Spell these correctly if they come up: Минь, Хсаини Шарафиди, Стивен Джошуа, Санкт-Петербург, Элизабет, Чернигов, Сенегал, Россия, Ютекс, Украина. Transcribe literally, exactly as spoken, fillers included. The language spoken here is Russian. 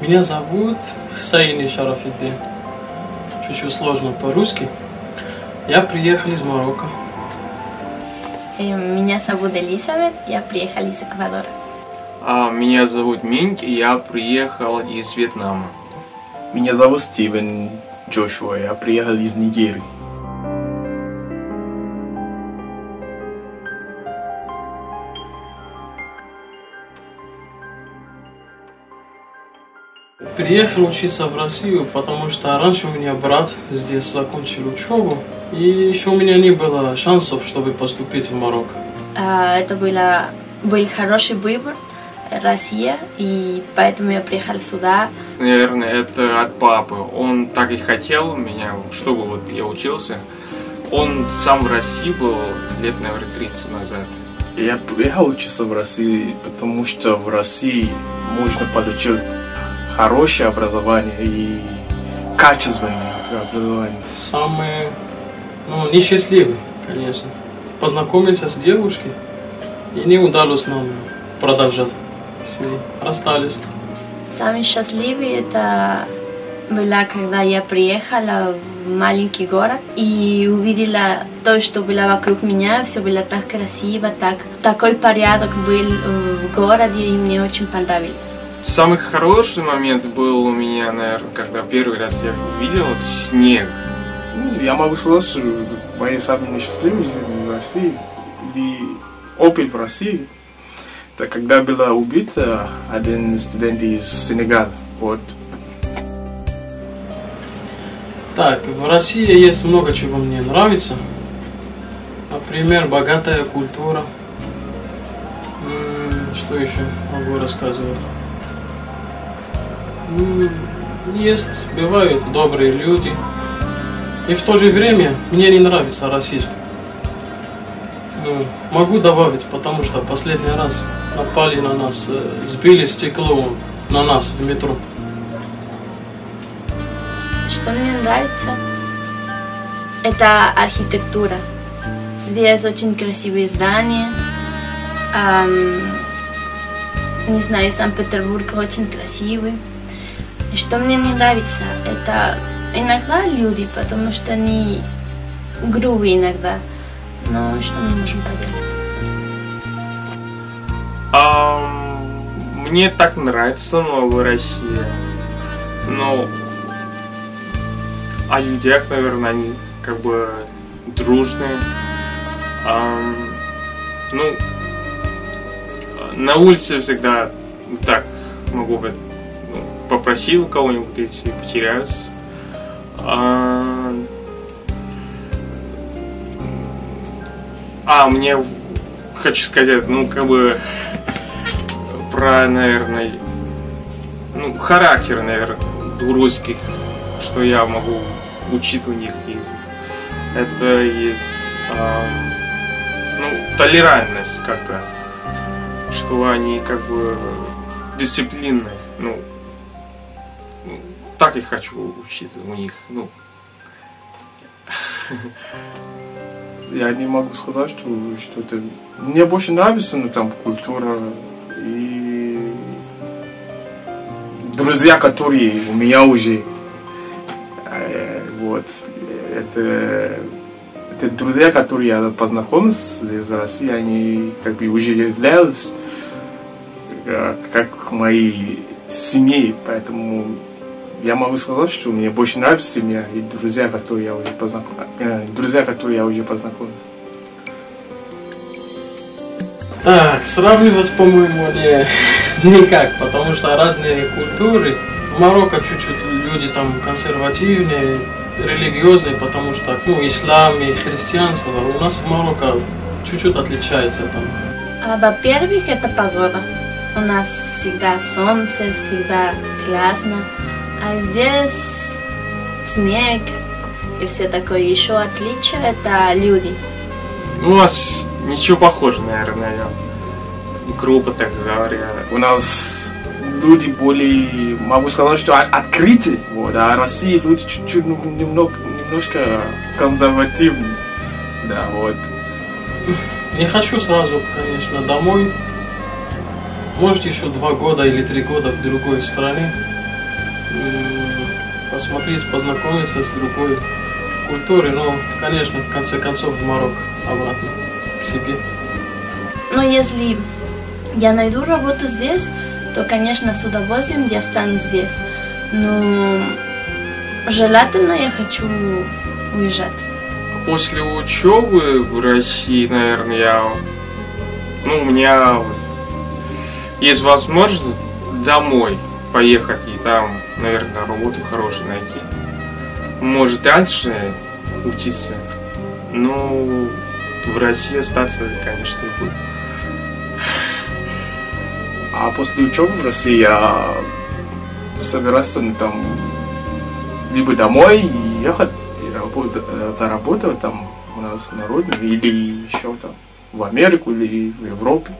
Меня зовут Хсаини Шарафиди. Чуть-чуть сложно по-русски. Я приехал из Марокко. Меня зовут Элизабет, я приехал из Эквадора. А меня зовут Минь, я приехал из Вьетнама. Меня зовут Стивен Джошуа, я приехал из Нигерии. Приехал учиться в Россию, потому что раньше у меня брат здесь закончил учебу, и еще у меня не было шансов, чтобы поступить в Марокко. Это было, был хороший выбор, Россия, и поэтому я приехал сюда. Наверное, это от папы. Он так и хотел меня, чтобы вот я учился. Он сам в России был лет, наверное, тридцать назад. Я приехал учиться в России, потому что в России можно получить хорошее образование и качественное образование. Самые, ну, несчастливые, конечно. Познакомился с девушкой и не удалось нам продолжать. С ней расстались. Самые счастливые это было, когда я приехала в маленький город и увидела то, что было вокруг меня. Все было так красиво, так такой порядок был в городе, и мне очень понравилось. Самый хороший момент был у меня, наверное, когда первый раз я увидел снег. Ну, я могу сказать, что мои самые несчастливые жизни в России и опыт в России, это когда была убита один студент из Сенегала. Вот. Так, в России есть много чего мне нравится. Например, богатая культура. Что еще могу рассказывать? Есть, бывают добрые люди. И в то же время мне не нравится расизм. Ну, могу добавить, потому что последний раз напали на нас, сбили стекло на нас в метро. Что мне нравится? Это архитектура. Здесь очень красивые здания. Эм, не знаю, Санкт-Петербург очень красивый. Что мне не нравится, это иногда люди, потому что они грубые иногда, но что мы можем поделать? А, мне так нравится новая Россия, но о людях, наверное, они как бы дружные, а, ну, на улице всегда так могу быть. Попросил кого-нибудь, если потерялся. А... а, мне хочу сказать, ну, как бы, про, наверное, ну, характер, наверное, русских, что я могу учить у них. Это есть, а... ну, толерантность как-то, что они, как бы, дисциплинные, ну, так и хочу учиться у них, ну. Я не могу сказать, что что-то... Мне больше нравится, ну, там, культура и... друзья, которые у меня уже. Вот. Это... Это друзья, которые я познакомился здесь в России, они как бы уже являются как мои семьи, поэтому... Я могу сказать, что мне больше нравится семья и друзья, которые я уже познакомился. Э, друзья, которые я уже познакомился. Так, сравнивать, по-моему, не, никак, потому что разные культуры. В Марокко чуть-чуть люди там консервативные, религиозные, потому что, ну, ислам и христианство у нас в Марокко чуть-чуть отличается там. А, во-первых, это погода. У нас всегда солнце, всегда классно. А здесь снег и все такое. Еще отличие это люди. У нас ничего похожего, наверное. Грубо так говоря. У нас люди более, могу сказать, что открыты. Вот, а в России люди чуть-чуть немного, немножко консервативны. Да, вот. Не хочу сразу, конечно, домой. Может, еще два года или три года в другой стране. посмотреть, познакомиться с другой культурой, но, конечно, в конце концов в Марокко обратно к себе. Но если я найду работу здесь, то, конечно, с удовольствием я останусь здесь. Но желательно я хочу уезжать. После учебы в России, наверное, я, ну, у меня есть возможность домой поехать и там, наверное, работу хорошую найти. Может, дальше учиться, но в России остаться, конечно, не будет. А после учебы в России я собираюсь там либо домой и ехать, и работать, дорабатывать там у нас на родине, или еще там в Америку, или в Европу.